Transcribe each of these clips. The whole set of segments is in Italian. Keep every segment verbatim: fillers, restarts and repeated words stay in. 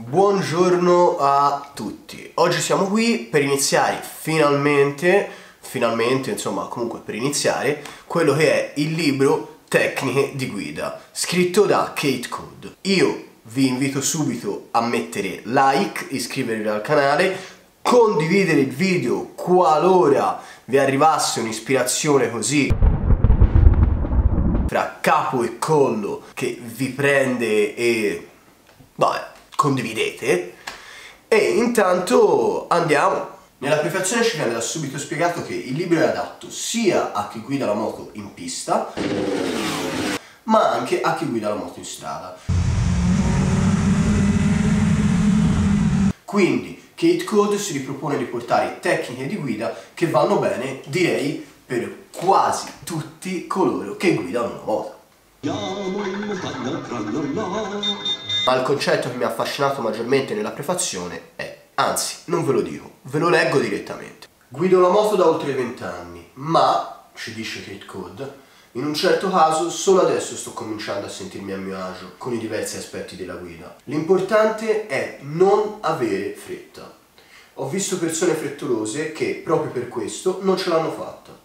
Buongiorno a tutti. Oggi siamo qui per iniziare finalmente, finalmente insomma comunque per iniziare, quello che è il libro Tecniche di guida, scritto da Kate Code. Io vi invito subito a mettere like, iscrivervi al canale, condividere il video qualora vi arrivasse un'ispirazione così fra capo e collo che vi prende e... vabbè, condividete. E intanto andiamo. Nella prefazione ci viene da subito spiegato che il libro è adatto sia a chi guida la moto in pista ma anche a chi guida la moto in strada. Quindi Kate Code si ripropone di portare tecniche di guida che vanno bene, direi, per quasi tutti coloro che guidano una moto. Ma il concetto che mi ha affascinato maggiormente nella prefazione è, anzi, non ve lo dico, ve lo leggo direttamente. Guido la moto da oltre vent'anni, ma, ci dice Kate Code, in un certo caso solo adesso sto cominciando a sentirmi a mio agio con i diversi aspetti della guida. L'importante è non avere fretta. Ho visto persone frettolose che, proprio per questo, non ce l'hanno fatta.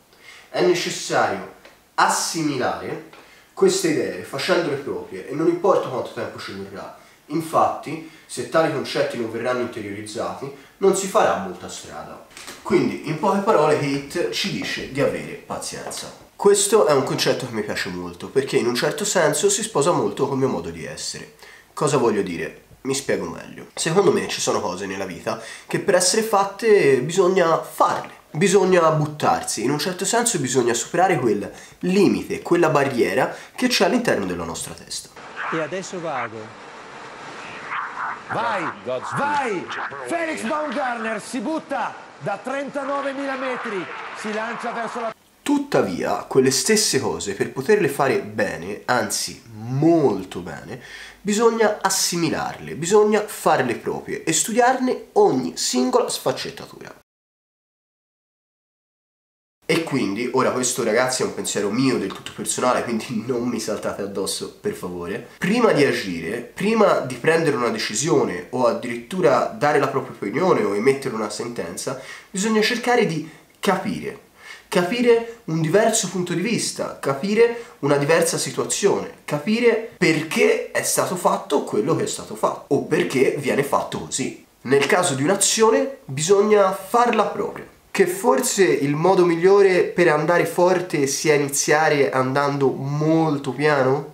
È necessario assimilare queste idee facendole proprie e non importa quanto tempo ci vorrà. Infatti, se tali concetti non verranno interiorizzati, non si farà molta strada. Quindi, in poche parole, Kate ci dice di avere pazienza. Questo è un concetto che mi piace molto, perché in un certo senso si sposa molto col mio modo di essere. Cosa voglio dire? Mi spiego meglio. Secondo me ci sono cose nella vita che per essere fatte bisogna farle. Bisogna buttarsi, in un certo senso bisogna superare quel limite, quella barriera che c'è all'interno della nostra testa. E adesso vado. Vai, vai! Felix Baumgartner si butta da trentanovemila metri, si lancia verso la... Tuttavia, quelle stesse cose, per poterle fare bene, anzi molto bene, bisogna assimilarle, bisogna farle proprie e studiarne ogni singola sfaccettatura. E quindi, ora questo ragazzi è un pensiero mio del tutto personale, quindi non mi saltate addosso per favore. Prima di agire, prima di prendere una decisione o addirittura dare la propria opinione o emettere una sentenza, bisogna cercare di capire. Capire un diverso punto di vista, capire una diversa situazione, capire perché è stato fatto quello che è stato fatto o perché viene fatto così. Nel caso di un'azione bisogna farla propria. Che forse il modo migliore per andare forte sia iniziare andando molto piano?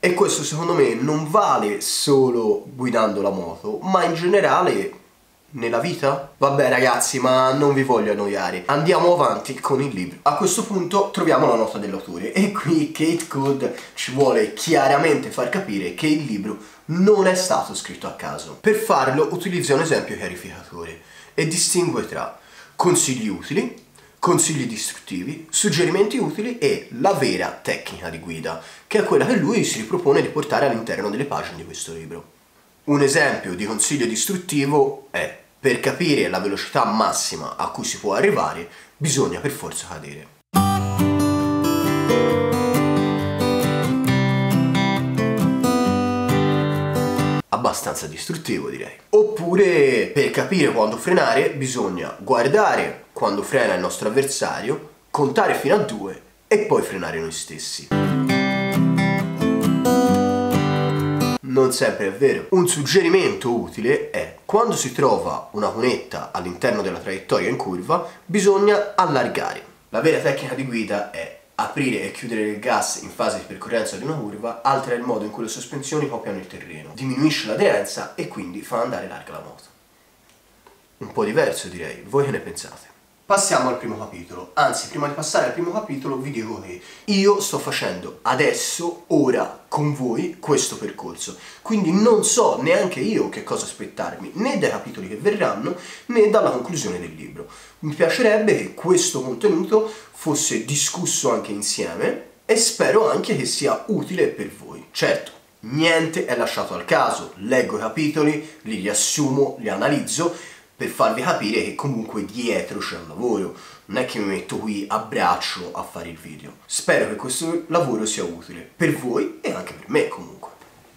E questo secondo me non vale solo guidando la moto, ma in generale nella vita? Vabbè ragazzi, ma non vi voglio annoiare, andiamo avanti con il libro. A questo punto troviamo la nota dell'autore e qui Kate Code ci vuole chiaramente far capire che il libro non è stato scritto a caso. Per farlo utilizza un esempio chiarificatore e distingue tra consigli utili, consigli distruttivi, suggerimenti utili e la vera tecnica di guida, che è quella che lui si ripropone di portare all'interno delle pagine di questo libro. Un esempio di consiglio distruttivo è: per capire la velocità massima a cui si può arrivare, bisogna per forza cadere. Abbastanza distruttivo, direi. Oppure, per capire quando frenare, bisogna guardare quando frena il nostro avversario, contare fino a due e poi frenare noi stessi. Non sempre è vero. Un suggerimento utile è: quando si trova una cunetta all'interno della traiettoria in curva, bisogna allargare. La vera tecnica di guida è aprire e chiudere il gas in fase di percorrenza di una curva, altera il modo in cui le sospensioni copiano il terreno, diminuisce l'aderenza e quindi fa andare larga la moto. Un po' diverso, direi, voi che ne pensate? Passiamo al primo capitolo, anzi prima di passare al primo capitolo vi dico che io sto facendo adesso, ora, con voi, questo percorso, quindi non so neanche io che cosa aspettarmi, né dai capitoli che verranno, né dalla conclusione del libro. Mi piacerebbe che questo contenuto fosse discusso anche insieme e spero anche che sia utile per voi. Certo, niente è lasciato al caso, leggo i capitoli, li riassumo, li analizzo, per farvi capire che comunque dietro c'è un lavoro, non è che mi metto qui a braccio a fare il video. Spero che questo lavoro sia utile per voi e anche per me comunque.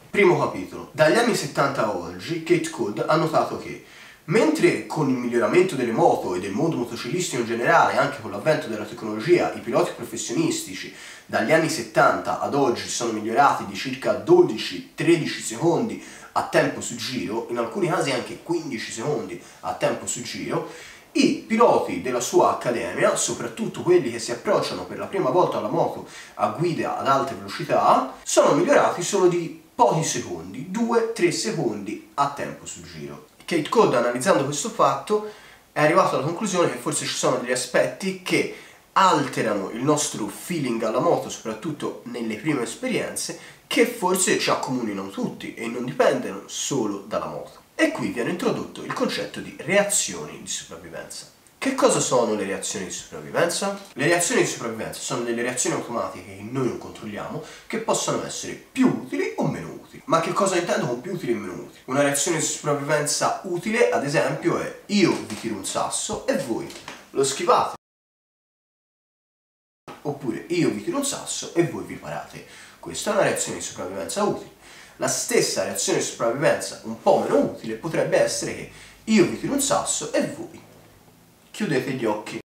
Primo capitolo. Dagli anni settanta a oggi Kate Codd ha notato che mentre con il miglioramento delle moto e del mondo motociclistico in generale, anche con l'avvento della tecnologia, i piloti professionistici dagli anni settanta ad oggi sono migliorati di circa dodici tredici secondi a tempo su giro, in alcuni casi anche quindici secondi a tempo su giro, i piloti della sua accademia, soprattutto quelli che si approcciano per la prima volta alla moto a guida ad alte velocità, sono migliorati solo di pochi secondi, due tre secondi a tempo su giro. Kate Codd, analizzando questo fatto, è arrivato alla conclusione che forse ci sono degli aspetti che alterano il nostro feeling alla moto, soprattutto nelle prime esperienze, che forse ci accomunano tutti e non dipendono solo dalla moto. E qui viene introdotto il concetto di reazioni di sopravvivenza. Che cosa sono le reazioni di sopravvivenza? Le reazioni di sopravvivenza sono delle reazioni automatiche che noi non controlliamo, che possono essere più utili o meno utili. Ma che cosa intendo con più utili e meno utili? Una reazione di sopravvivenza utile, ad esempio, è: io vi tiro un sasso e voi lo schivate. Oppure io vi tiro un sasso e voi vi parate. Questa è una reazione di sopravvivenza utile. La stessa reazione di sopravvivenza un po' meno utile potrebbe essere che io vi tiro un sasso e voi chiudete gli occhi.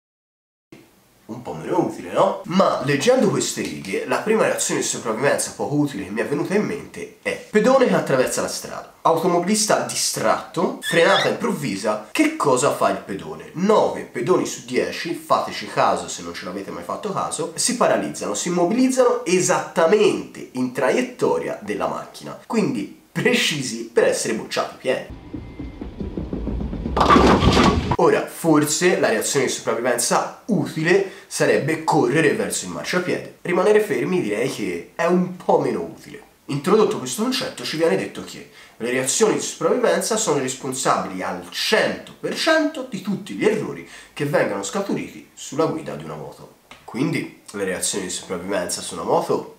Un po' meno utile, no? Ma leggendo queste righe, la prima reazione di sopravvivenza poco utile che mi è venuta in mente è: pedone che attraversa la strada, automobilista distratto, frenata improvvisa, che cosa fa il pedone? nove pedoni su dieci, fateci caso se non ce l'avete mai fatto caso, si paralizzano, si immobilizzano esattamente in traiettoria della macchina, quindi precisi per essere bocciati pieni. Ora, forse la reazione di sopravvivenza utile sarebbe correre verso il marciapiede. Rimanere fermi direi che è un po' meno utile. Introdotto questo concetto, ci viene detto che le reazioni di sopravvivenza sono responsabili al cento per cento di tutti gli errori che vengono scaturiti sulla guida di una moto. Quindi le reazioni di sopravvivenza su una moto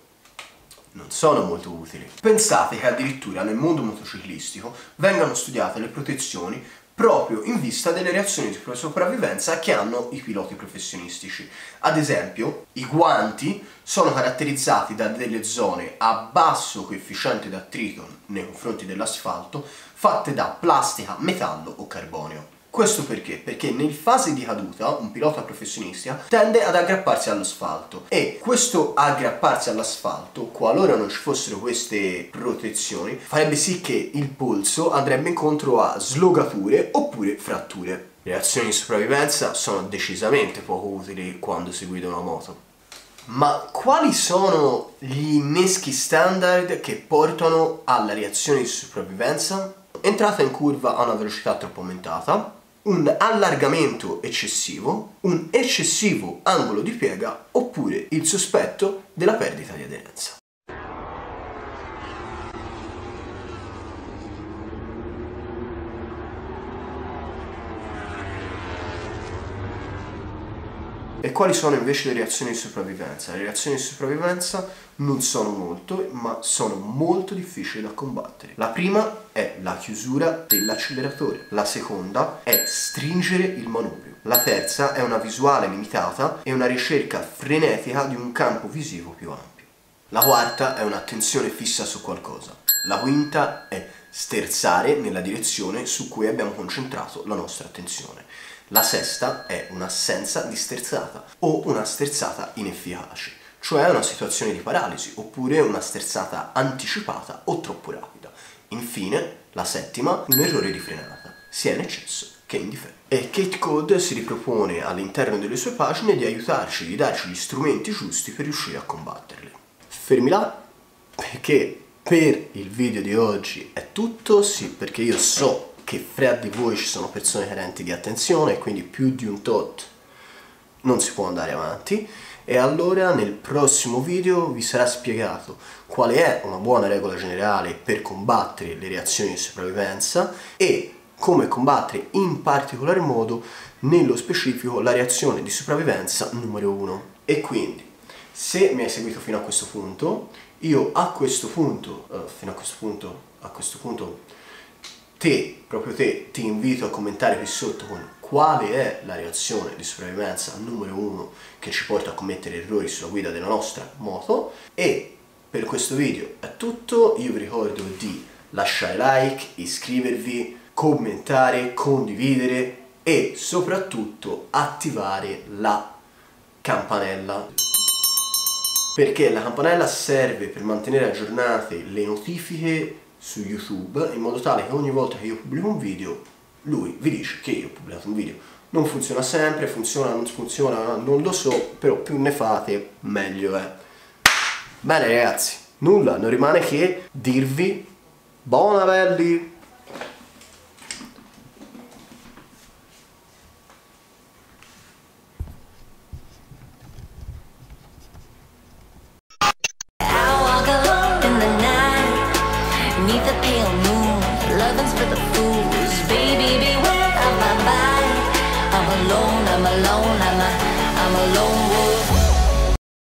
non sono molto utili. Pensate che addirittura nel mondo motociclistico vengano studiate le protezioni proprio in vista delle reazioni di sopravvivenza che hanno i piloti professionistici. Ad esempio, i guanti sono caratterizzati da delle zone a basso coefficiente d'attrito nei confronti dell'asfalto, fatte da plastica, metallo o carbonio. Questo perché? Perché in fase di caduta un pilota professionista tende ad aggrapparsi all'asfalto, e questo aggrapparsi all'asfalto, qualora non ci fossero queste protezioni, farebbe sì che il polso andrebbe incontro a slogature oppure fratture. Le reazioni di sopravvivenza sono decisamente poco utili quando si guida una moto. Ma quali sono gli inneschi standard che portano alla reazione di sopravvivenza? Entrata in curva a una velocità troppo aumentata, un allargamento eccessivo, un eccessivo angolo di piega, oppure il sospetto della perdita di aderenza. E quali sono invece le reazioni di sopravvivenza? Le reazioni di sopravvivenza non sono molte, ma sono molto difficili da combattere. La prima è la chiusura dell'acceleratore, la seconda è stringere il manubrio, la terza è una visuale limitata e una ricerca frenetica di un campo visivo più ampio, la quarta è un'attenzione fissa su qualcosa, la quinta è sterzare nella direzione su cui abbiamo concentrato la nostra attenzione. La sesta è un'assenza di sterzata o una sterzata inefficace, cioè una situazione di paralisi oppure una sterzata anticipata o troppo rapida. Infine, la settima, un errore di frenata, sia in eccesso che in difetto. E Kate Codd si ripropone all'interno delle sue pagine di aiutarci, di darci gli strumenti giusti per riuscire a combatterle. Fermi là, perché per il video di oggi è tutto, sì, perché io so che fra di voi ci sono persone carenti di attenzione e quindi più di un tot non si può andare avanti, e allora nel prossimo video vi sarà spiegato qual è una buona regola generale per combattere le reazioni di sopravvivenza e come combattere in particolar modo nello specifico la reazione di sopravvivenza numero uno. E quindi, se mi hai seguito fino a questo punto, io a questo punto, uh, fino a questo punto, a questo punto te, proprio te, ti invito a commentare qui sotto con qual è la reazione di sopravvivenza numero uno che ci porta a commettere errori sulla guida della nostra moto. E per questo video è tutto, io vi ricordo di lasciare like, iscrivervi, commentare, condividere e soprattutto attivare la campanella, perché la campanella serve per mantenere aggiornate le notifiche su YouTube, in modo tale che ogni volta che io pubblico un video lui vi dice che io ho pubblicato un video. Non funziona sempre, funziona, non funziona, non lo so, però più ne fate meglio è. Bene ragazzi, nulla, non rimane che dirvi buona belli!